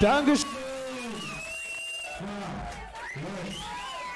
Dankeschön.